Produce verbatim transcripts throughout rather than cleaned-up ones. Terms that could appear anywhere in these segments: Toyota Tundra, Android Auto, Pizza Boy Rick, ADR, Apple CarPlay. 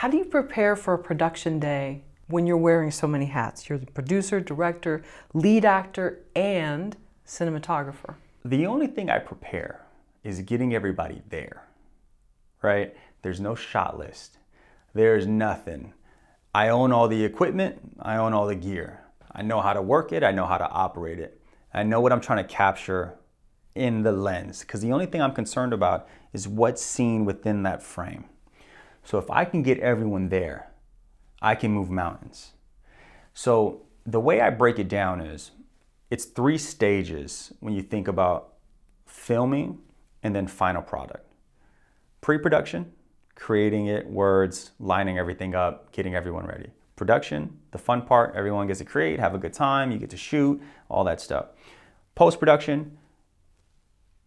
How do you prepare for a production day when you're wearing so many hats? You're the producer, director, lead actor, and cinematographer. The only thing I prepare is getting everybody there, right? There's no shot list. There's nothing. I own all the equipment. I own all the gear. I know how to work it. I know how to operate it. I know what I'm trying to capture in the lens, because the only thing I'm concerned about is what's seen within that frame. So if I can get everyone there, I can move mountains. So the way I break it down is, it's three stages when you think about filming and then final product. Pre-production, creating it, words, lining everything up, getting everyone ready. Production, the fun part, everyone gets to create, have a good time, you get to shoot, all that stuff. Post-production,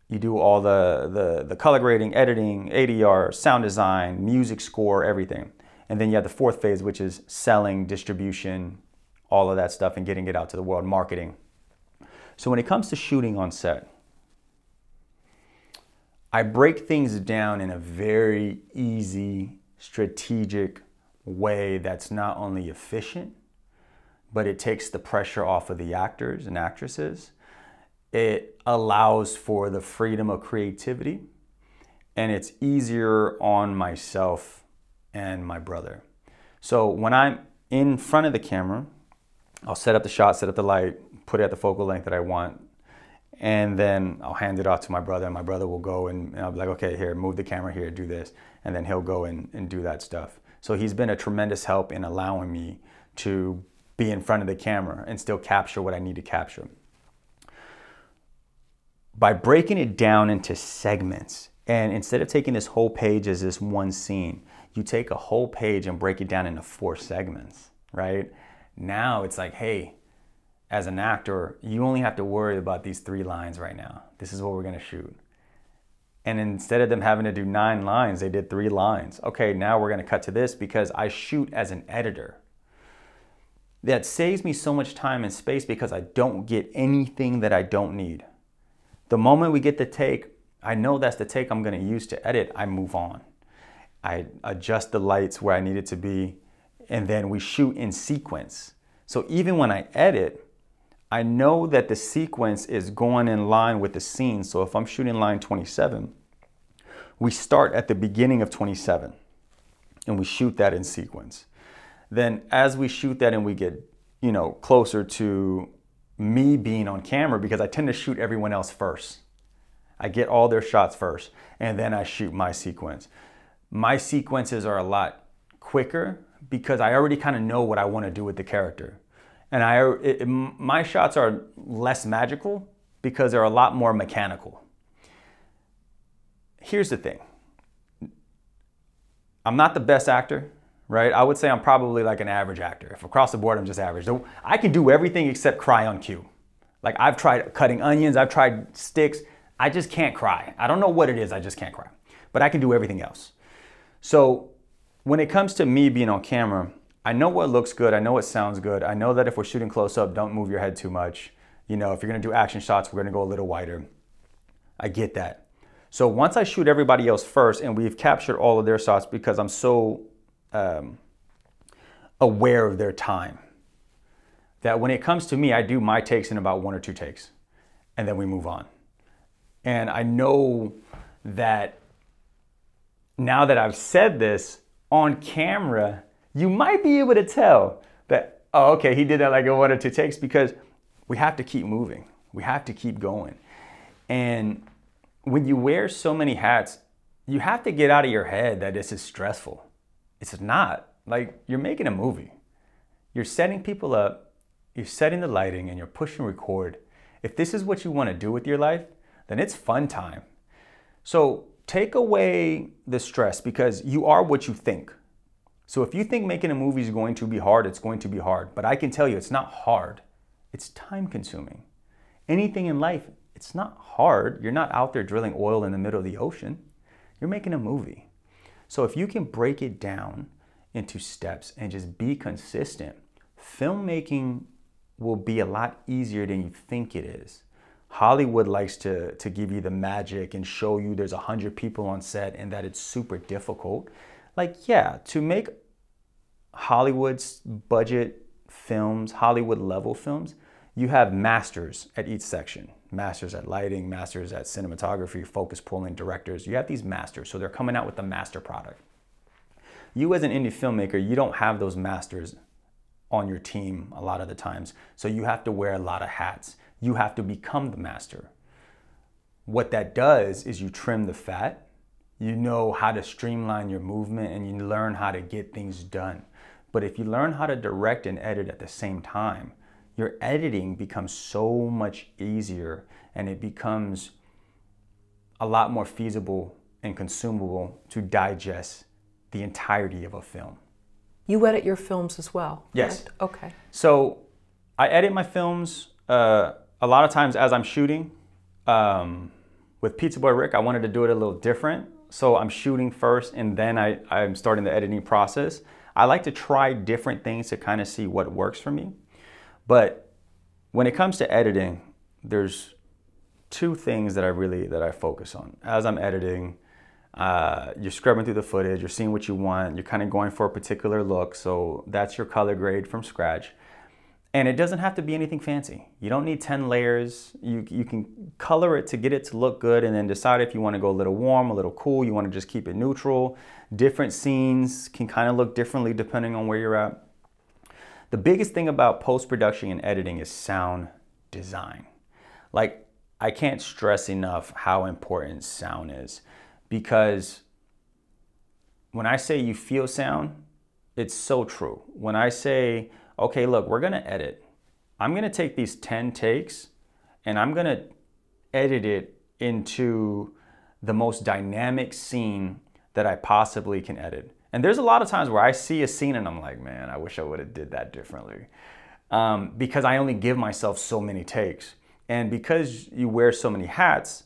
you do all the, the, the color grading, editing, A D R, sound design, music score, everything. And then you have the fourth phase, which is selling, distribution, all of that stuff, and getting it out to the world, marketing. So when it comes to shooting on set, I break things down in a very easy, strategic way that's not only efficient, but it takes the pressure off of the actors and actresses. It allows for the freedom of creativity, and it's easier on myself and my brother. So when I'm in front of the camera, I'll set up the shot, set up the light, put it at the focal length that I want, and then I'll hand it off to my brother, and my brother will go and, and I'll be like, okay, here, move the camera here, do this. And then he'll go and, and do that stuff. So he's been a tremendous help in allowing me to be in front of the camera and still capture what I need to capture. By breaking it down into segments, and instead of taking this whole page as this one scene, you take a whole page and break it down into four segments, right? Now it's like, hey, as an actor, you only have to worry about these three lines right now. This is what we're gonna shoot. And instead of them having to do nine lines, they did three lines. Okay, now we're gonna cut to this because I shoot as an editor. That saves me so much time and space because I don't get anything that I don't need. The moment we get the take, I know that's the take I'm gonna use to edit, I move on. I adjust the lights where I need it to be, and then we shoot in sequence. So even when I edit, I know that the sequence is going in line with the scene. So if I'm shooting line twenty-seven, we start at the beginning of twenty-seven and we shoot that in sequence. Then as we shoot that and we get, you know, closer to me being on camera, because I tend to shoot everyone else first. I get all their shots first and then I shoot my sequence. My sequences are a lot quicker because I already kind of know what I want to do with the character. And I, it, my shots are less magical because they're a lot more mechanical. Here's the thing. I'm not the best actor, right? I would say I'm probably like an average actor. If across the board, I'm just average. I can do everything except cry on cue. Like I've tried cutting onions, I've tried sticks. I just can't cry. I don't know what it is, I just can't cry. But I can do everything else. So when it comes to me being on camera, I know what looks good, I know what sounds good, I know that if we're shooting close up, don't move your head too much. You know, if you're gonna do action shots, we're gonna go a little wider. I get that. So once I shoot everybody else first and we've captured all of their shots because I'm so um, aware of their time, that when it comes to me, I do my takes in about one or two takes and then we move on. And I know that now that I've said this on camera, you might be able to tell that, oh, okay, he did that like in one or two takes, because we have to keep moving. We have to keep going. And when you wear so many hats, you have to get out of your head that this is stressful. It's not. Like, you're making a movie. You're setting people up, you're setting the lighting, and you're pushing record. If this is what you want to do with your life, then it's fun time. So take away the stress, because you are what you think. So if you think making a movie is going to be hard, it's going to be hard. But I can tell you, it's not hard. It's time consuming. Anything in life, it's not hard. You're not out there drilling oil in the middle of the ocean. You're making a movie. So if you can break it down into steps and just be consistent, filmmaking will be a lot easier than you think it is. Hollywood likes to, to give you the magic and show you there's a hundred people on set and that it's super difficult. Like, yeah, to make Hollywood's budget films, Hollywood level films, you have masters at each section. Masters at lighting, masters at cinematography, focus pulling, directors. You have these masters, so they're coming out with the master product. You as an indie filmmaker, you don't have those masters on your team a lot of the times, so you have to wear a lot of hats. You have to become the master. What that does is you trim the fat, you know how to streamline your movement, and you learn how to get things done. But if you learn how to direct and edit at the same time, your editing becomes so much easier and it becomes a lot more feasible and consumable to digest the entirety of a film. You edit your films as well? Yes. Right? Okay. So I edit my films uh, a lot of times as I'm shooting. Um, with Pizza Boy Rick, I wanted to do it a little different. So I'm shooting first and then I, I'm starting the editing process. I like to try different things to kind of see what works for me. But when it comes to editing, there's two things that I really, that I focus on. As I'm editing, uh, you're scrubbing through the footage, you're seeing what you want, you're kind of going for a particular look, so that's your color grade from scratch. And it doesn't have to be anything fancy. You don't need ten layers. You, you can color it to get it to look good and then decide if you want to go a little warm, a little cool, you want to just keep it neutral. Different scenes can kind of look differently depending on where you're at. The biggest thing about post-production and editing is sound design. Like, I can't stress enough how important sound is, because when I say you feel sound, it's so true. When I say, okay, look, we're gonna edit. I'm gonna take these ten takes and I'm gonna edit it into the most dynamic scene that I possibly can edit. And there's a lot of times where I see a scene and I'm like, man, I wish I would have did that differently. Um, because I only give myself so many takes. And because you wear so many hats,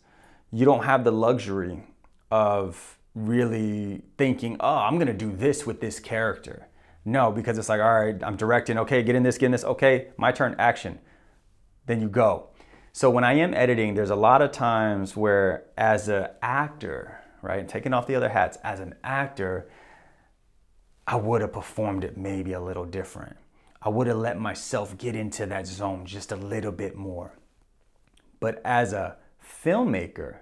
you don't have the luxury of really thinking, oh, I'm gonna do this with this character. No, because it's like, all right, I'm directing, okay, get in this, get in this, okay, my turn, action. Then you go. So when I am editing, there's a lot of times where as an actor, right, taking off the other hats, as an actor, I would have performed it maybe a little different. I would have let myself get into that zone just a little bit more. But as a filmmaker,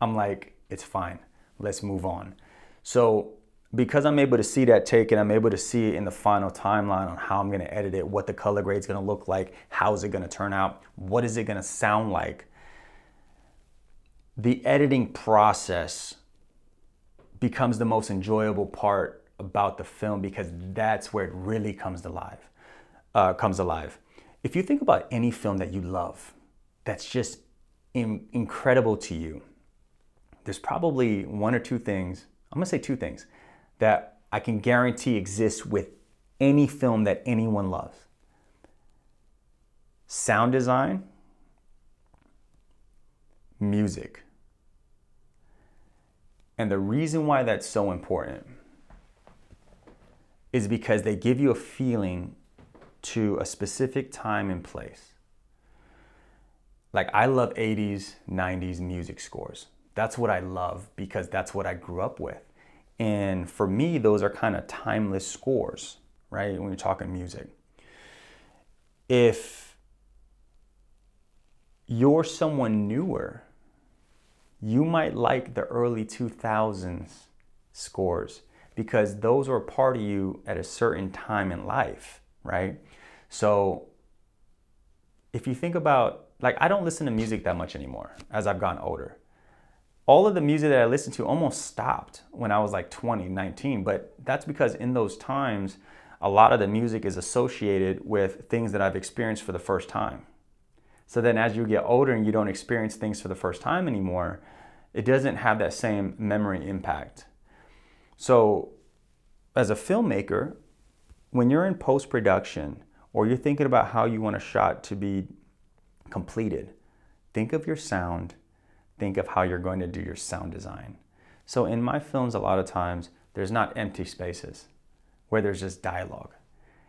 I'm like, it's fine, let's move on. So because I'm able to see that take and I'm able to see it in the final timeline on how I'm gonna edit it, what the color grade's gonna look like, how is it gonna turn out, what is it gonna sound like, the editing process becomes the most enjoyable part about the film, because that's where it really comes alive. Uh, comes alive. If you think about any film that you love, that's just in, incredible to you, there's probably one or two things, I'm gonna say two things, that I can guarantee exists with any film that anyone loves. Sound design, music. And the reason why that's so important is because they give you a feeling to a specific time and place. Like, I love eighties, nineties music scores. That's what I love, because that's what I grew up with. And for me, those are kind of timeless scores, right? When you're talking music. If you're someone newer, you might like the early two thousands scores, because those were a part of you at a certain time in life, right? So if you think about, like, I don't listen to music that much anymore as I've gotten older. All of the music that I listened to almost stopped when I was like twenty, nineteen, but that's because in those times, a lot of the music is associated with things that I've experienced for the first time. So then as you get older and you don't experience things for the first time anymore, it doesn't have that same memory impact. So as a filmmaker, when you're in post-production or you're thinking about how you want a shot to be completed, think of your sound, think of how you're going to do your sound design. So in my films, a lot of times, there's not empty spaces where there's just dialogue.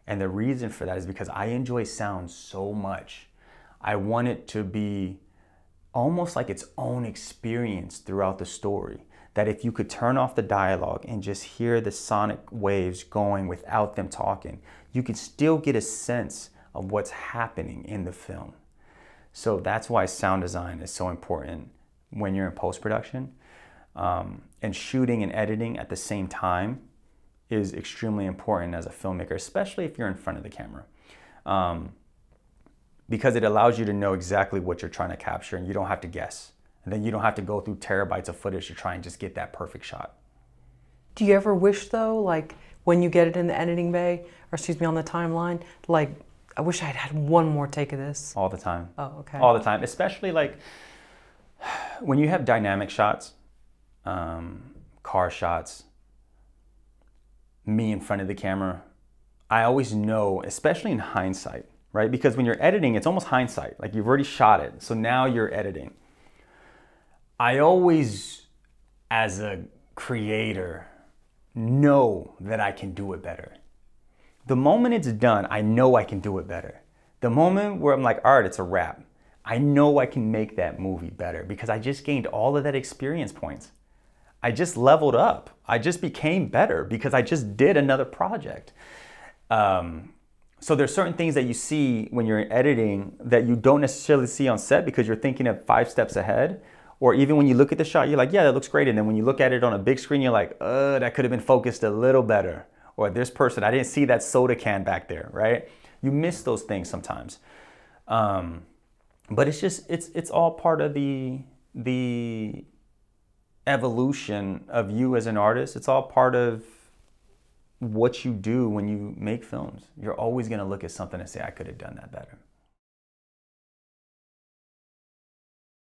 And the reason for that is because I enjoy sound so much. I want it to be almost like its own experience throughout the story. that if you could turn off the dialogue and just hear the sonic waves going without them talking, you could still get a sense of what's happening in the film. So that's why sound design is so important when you're in post-production. Um, and shooting and editing at the same time is extremely important as a filmmaker, especially if you're in front of the camera. Um, because it allows you to know exactly what you're trying to capture and you don't have to guess. And then you don't have to go through terabytes of footage to try and just get that perfect shot. Do you ever wish though, like when you get it in the editing bay, or excuse me, on the timeline, like I wish I'd had one more take of this? All the time. Oh, okay. All the time, especially like when you have dynamic shots, um, car shots, me in front of the camera, I always know, especially in hindsight, right? Because when you're editing, it's almost hindsight. Like you've already shot it, so now you're editing. I always, as a creator, know that I can do it better. The moment it's done, I know I can do it better. The moment where I'm like, all right, it's a wrap, I know I can make that movie better because I just gained all of that experience points. I just leveled up. I just became better because I just did another project. Um, so there's certain things that you see when you're editing that you don't necessarily see on set because you're thinking of five steps ahead. Or even when you look at the shot, you're like, yeah, that looks great. And then when you look at it on a big screen, you're like, uh, that could have been focused a little better. Or this person, I didn't see that soda can back there, right? You miss those things sometimes. Um, but it's just, it's, it's all part of the, the evolution of you as an artist. It's all part of what you do when you make films. You're always gonna look at something and say, I could have done that better.